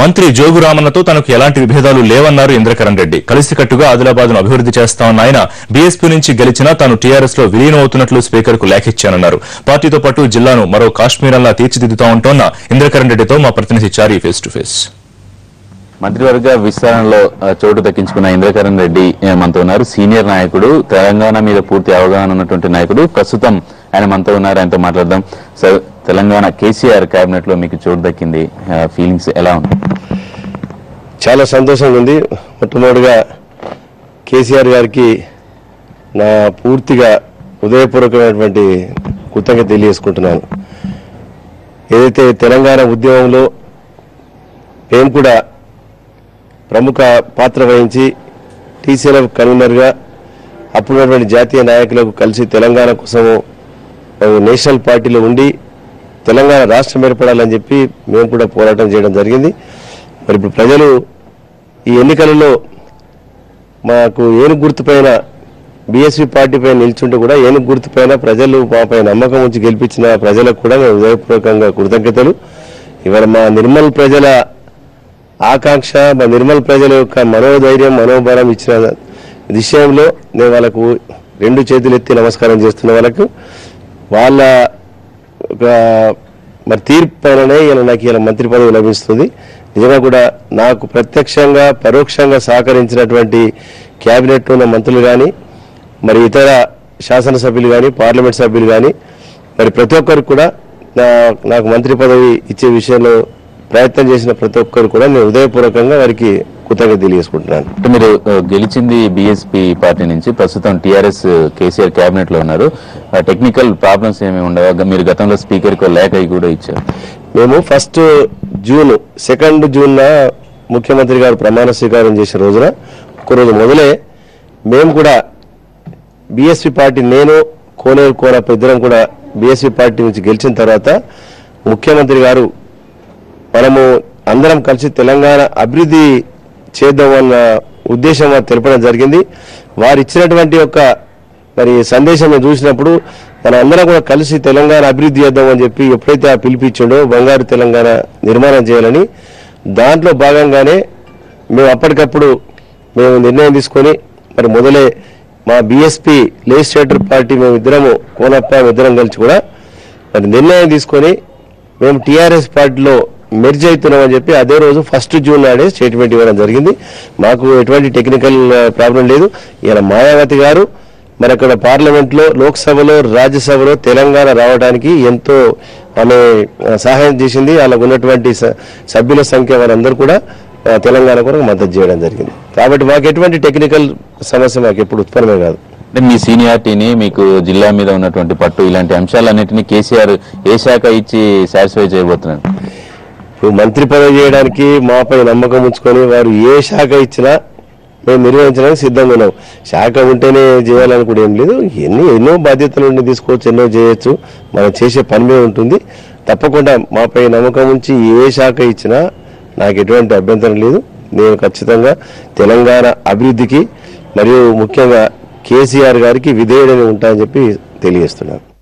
మంత్రి జోగురామన్నతో తనకు ఎలాంటి విభేదాలు లేవన్నారు ఇంద్రకరణ్ రెడ్డి. కలిసికట్టుగా ఆదిలాబాద్ను అభివృద్ధి చేస్తామన్న ఆయన బీఎస్పీ నుంచి గెలిచినా తాను టీఆర్ఎస్లో విలీనం అవుతున్నట్లు స్పీకర్కు లేఖిచ్చానన్నారు. పార్టీతో పాటు జిల్లాను మరో కాశ్మీరంలా తీర్చిదిద్దుతామంటోన్న ఇంద్రకరణ్ రెడ్డితో మా ప్రతినిధి చారీ ఫేస్ టు ఫేస్. మంత్రివర్గ విస్తరణలో చోటు దక్కించుకున్న ఇంద్రకరణ్ రెడ్డి మనతో ఉన్నారు. సీనియర్ నాయకుడు, తెలంగాణ మీద పూర్తి అవగాహన ఉన్నటువంటి నాయకుడు. ప్రస్తుతం ఆయన మనతో ఉన్నారు, ఆయనతో మాట్లాడదాం. సార్, తెలంగాణ కేసీఆర్ కేబినెట్ లో మీకు చోటు దక్కింది, ఫీలింగ్స్ ఎలా ఉన్నాయి? చాలా సంతోషంగా ఉంది. మొట్టమొదటిగా కేసీఆర్ గారికి నా పూర్తిగా హృదయపూర్వకమైనటువంటి కృతజ్ఞత తెలియజేసుకుంటున్నాను. ఏదైతే తెలంగాణ ఉద్యమంలో మేము కూడా ప్రముఖ పాత్ర వహించి టీసీఎల్ కన్వీనర్గా అప్పుడున్నటువంటి జాతీయ నాయకులకు కలిసి తెలంగాణ కోసం నేషనల్ పార్టీలో ఉండి తెలంగాణ రాష్ట్రం ఏర్పడాలని చెప్పి మేము కూడా పోరాటం చేయడం జరిగింది. మరి ఇప్పుడు ప్రజలు ఈ ఎన్నికలలో మాకు ఏనుగు గుర్తుపైన, బీఎస్పీ పార్టీ పైన నిల్చుంటే కూడా ఏనుగు గుర్తుపైన ప్రజలు మాపై నమ్మకం ఉంచి గెలిపించిన ప్రజలకు కూడా మేము హృదయపూర్వకంగా కృతజ్ఞతలు. ఇవాళ మా నిర్మల్ ప్రజల ఆకాంక్ష, మా నిర్మల్ ప్రజల యొక్క మనోధైర్యం, మనోబలం ఇచ్చిన విషయంలో నేను వాళ్ళకు రెండు చేతులు ఎత్తి నమస్కారం చేస్తున్న వాళ్ళకు. వాళ్ళ ఒక మరి తీర్పు పైననే ఇలా నాకు ఇలా మంత్రి పదవి లభిస్తుంది. నిజంగా కూడా నాకు ప్రత్యక్షంగా పరోక్షంగా సహకరించినటువంటి క్యాబినెట్ ఉన్న మంత్రులు కానీ, మరి ఇతర శాసనసభ్యులు కానీ, పార్లమెంట్ సభ్యులు కానీ, మరి ప్రతి ఒక్కరికి కూడా నాకు మంత్రి పదవి ఇచ్చే విషయంలో ప్రయత్నం చేసిన ప్రతి ఒక్కరు కూడా నేను హృదయపూర్వకంగా వారికి కృతజ్ఞత తెలియజేసుకుంటున్నాను. మీరు గెలిచింది బీఎస్పీ పార్టీ నుంచి, ప్రస్తుతం టీఆర్ఎస్ కేసీఆర్ కేబినెట్ లో ఉన్నారు. టెక్నికల్ ప్రాబ్లమ్స్ ఏమి ఉండవు? మీరు గతంలో స్పీకర్ కు లేఖ కూడా ఇచ్చారు. మేము సెకండ్ జూన్ ముఖ్యమంత్రి గారు ప్రమాణ స్వీకారం చేసే రోజున ఒకరోజు మొదలే మేము కూడా బీఎస్పీ పార్టీ, నేను కోనేరు కోనప్ప ఇద్దరం కూడా బీఎస్పీ పార్టీ నుంచి గెలిచిన తర్వాత ముఖ్యమంత్రి గారు మనము అందరం కలిసి తెలంగాణ అభివృద్ధి చేద్దామన్న ఉద్దేశం వారు తెలపడం జరిగింది. వారు ఇచ్చినటువంటి ఒక మరి సందేశం చూసినప్పుడు మనం అందరం కూడా కలిసి తెలంగాణ అభివృద్ధి చేద్దామని చెప్పి ఎప్పుడైతే ఆ పిలిపించాడో బంగారు తెలంగాణ నిర్మాణం చేయాలని, దాంట్లో భాగంగానే మేము అప్పటికప్పుడు మేము నిర్ణయం తీసుకొని మరి మొదలే మా బీఎస్పీ లెజిస్లేటర్ పార్టీ మేమిద్దరము కోనప్ప ఇద్దరం కలిసి కూడా మరి నిర్ణయం తీసుకొని మేము టీఆర్ఎస్ పార్టీలో మెర్జ్ అవుతున్నామని చెప్పి అదే రోజు 1 జూన్ నాడే స్టేట్మెంట్ ఇవ్వడం జరిగింది. మాకు ఎటువంటి టెక్నికల్ ప్రాబ్లం లేదు. ఇలా మాయావతి గారు మరి అక్కడ పార్లమెంట్లో, లోక్సభలో, రాజ్యసభలో తెలంగాణ రావడానికి ఎంతో ఆమె సహాయం చేసింది. వాళ్ళకు ఉన్నటువంటి సభ్యుల సంఖ్య వారందరూ కూడా తెలంగాణ కొరకు మద్దతు చేయడం జరిగింది. కాబట్టి మాకు ఎటువంటి టెక్నికల్ సమస్య మాకు ఎప్పుడు ఉత్పన్నమే కాదు. మీ సీనియారిటీని, మీకు జిల్లా మీద ఉన్నటువంటి పట్టు, ఇలాంటి అంశాలన్నింటినీ కేసీఆర్ ఏ శాఖ ఇచ్చి సాటిస్ఫై చేయబోతున్నాను? మంత్రి పదవి చేయడానికి మాపై నమ్మకం ఉంచుకొని వారు ఏ శాఖ ఇచ్చినా మేము నిర్వహించడానికి సిద్ధంగా ఉన్నాం. శాఖ ఉంటేనే చేయాలని కూడా ఏం లేదు. ఎన్నో బాధ్యతలు ఉండి తీసుకోవచ్చు, ఎన్నో చేయొచ్చు. మనం చేసే పని మీద ఉంటుంది. తప్పకుండా మాపై నమ్మకం ఉంచి ఏ శాఖ ఇచ్చినా నాకు ఎటువంటి అభ్యంతరం లేదు. నేను ఖచ్చితంగా తెలంగాణ అభివృద్ధికి మరియు ముఖ్యంగా కేసీఆర్ గారికి విధేయుడని ఉంటానని చెప్పి తెలియజేస్తున్నాను.